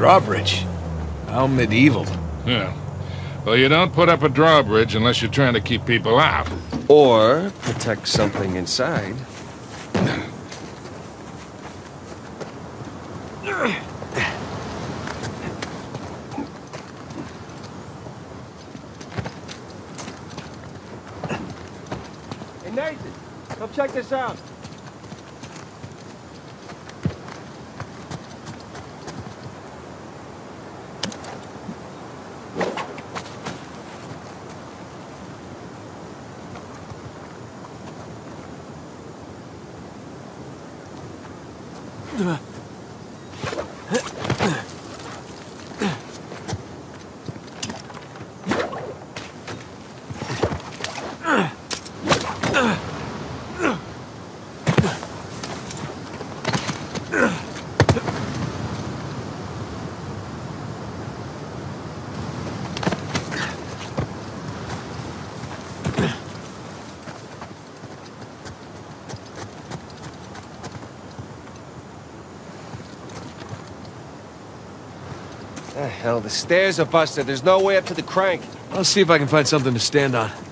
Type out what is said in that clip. Drawbridge? How medieval. Yeah. Well, you don't put up a drawbridge unless you're trying to keep people out. Or protect something inside. Hey, Nathan, come check this out. Hell, the stairs are busted. There's no way up to the crank. I'll see if I can find something to stand on.